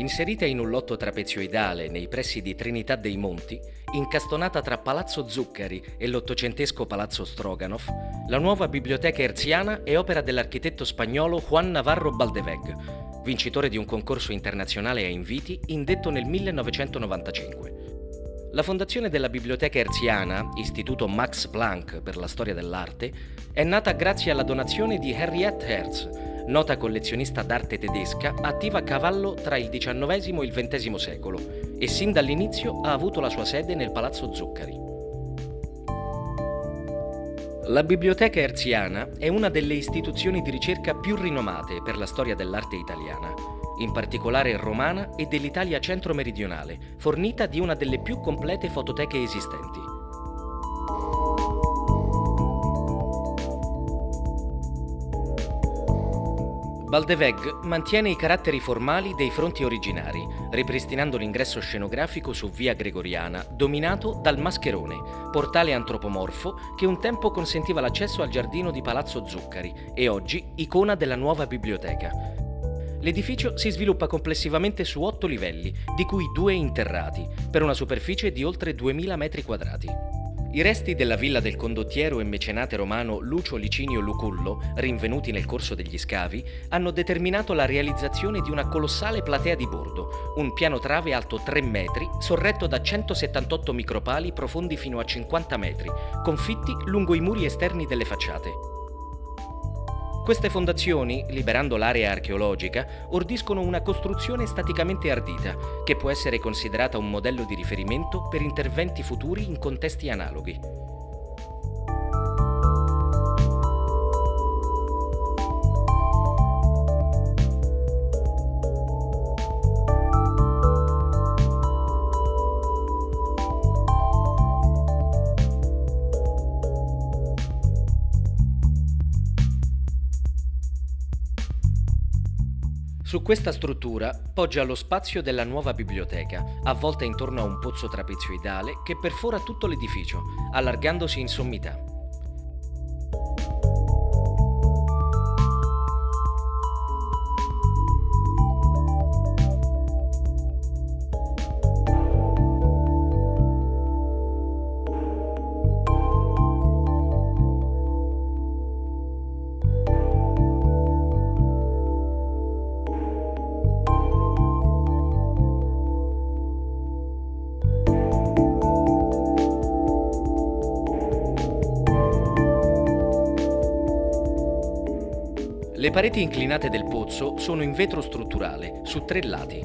Inserita in un lotto trapezoidale nei pressi di Trinità dei Monti, incastonata tra Palazzo Zuccari e l'ottocentesco Palazzo Stroganoff, la nuova Biblioteca Hertziana è opera dell'architetto spagnolo Juan Navarro Baldeweg, vincitore di un concorso internazionale a inviti indetto nel 1995. La fondazione della Biblioteca Hertziana, istituto Max Planck per la storia dell'arte, è nata grazie alla donazione di Henriette Hertz, nota collezionista d'arte tedesca attiva a cavallo tra il XIX e il XX secolo e sin dall'inizio ha avuto la sua sede nel Palazzo Zuccari. La Biblioteca Hertziana è una delle istituzioni di ricerca più rinomate per la storia dell'arte italiana, in particolare romana e dell'Italia centro-meridionale, fornita di una delle più complete fototeche esistenti. Baldeweg mantiene i caratteri formali dei fronti originari, ripristinando l'ingresso scenografico su Via Gregoriana, dominato dal Mascherone, portale antropomorfo che un tempo consentiva l'accesso al giardino di Palazzo Zuccari e oggi icona della nuova biblioteca. L'edificio si sviluppa complessivamente su 8 livelli, di cui 2 interrati, per una superficie di oltre 2000 metri quadrati. I resti della villa del condottiero e mecenate romano Lucio Licinio Lucullo, rinvenuti nel corso degli scavi, hanno determinato la realizzazione di una colossale platea di bordo, un piano trave alto 3 metri, sorretto da 178 micropali profondi fino a 50 metri, confitti lungo i muri esterni delle facciate. Queste fondazioni, liberando l'area archeologica, ordiscono una costruzione staticamente ardita, che può essere considerata un modello di riferimento per interventi futuri in contesti analoghi. Su questa struttura poggia lo spazio della nuova biblioteca, avvolta intorno a un pozzo trapezoidale che perfora tutto l'edificio, allargandosi in sommità. Le pareti inclinate del pozzo sono in vetro strutturale, su 3 lati.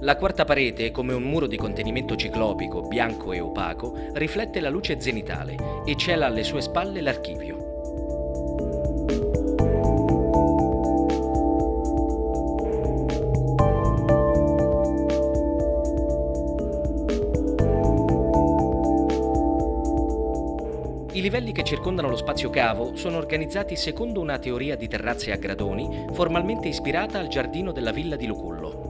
La quarta parete, come un muro di contenimento ciclopico, bianco e opaco, riflette la luce zenitale e cela alle sue spalle l'archivio. I livelli che circondano lo spazio cavo sono organizzati secondo una teoria di terrazze a gradoni, formalmente ispirata al giardino della villa di Lucullo.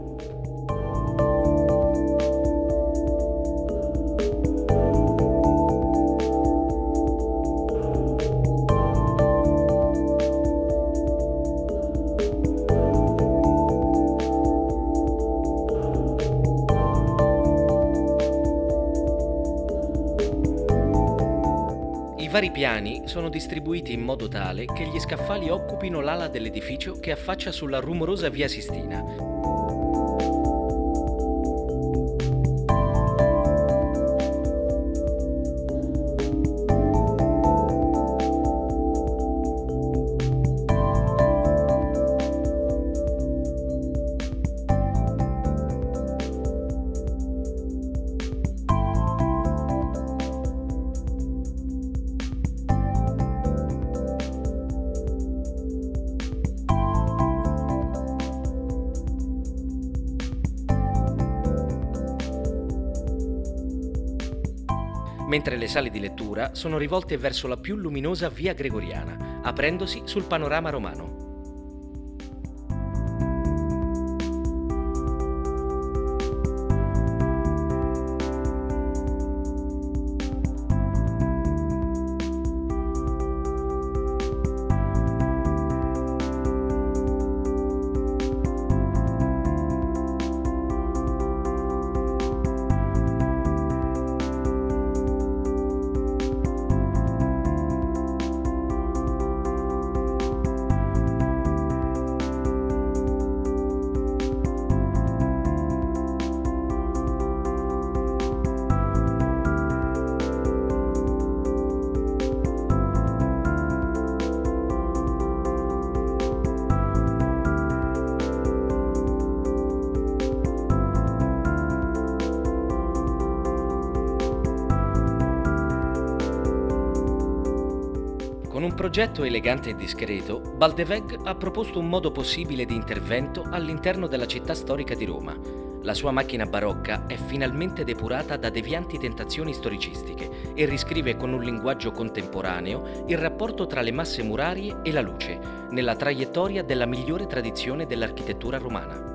I vari piani sono distribuiti in modo tale che gli scaffali occupino l'ala dell'edificio che affaccia sulla rumorosa Via Sistina. Mentre le sale di lettura sono rivolte verso la più luminosa Via Gregoriana, aprendosi sul panorama romano. un progetto elegante e discreto, Baldeweg ha proposto un modo possibile di intervento all'interno della città storica di Roma. La sua macchina barocca è finalmente depurata da devianti tentazioni storicistiche e riscrive con un linguaggio contemporaneo il rapporto tra le masse murarie e la luce, nella traiettoria della migliore tradizione dell'architettura romana.